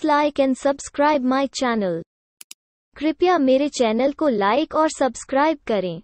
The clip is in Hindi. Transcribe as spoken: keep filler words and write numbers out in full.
please like and subscribe my channel. कृपया मेरे चैनल को लाइक और सब्सक्राइब करें।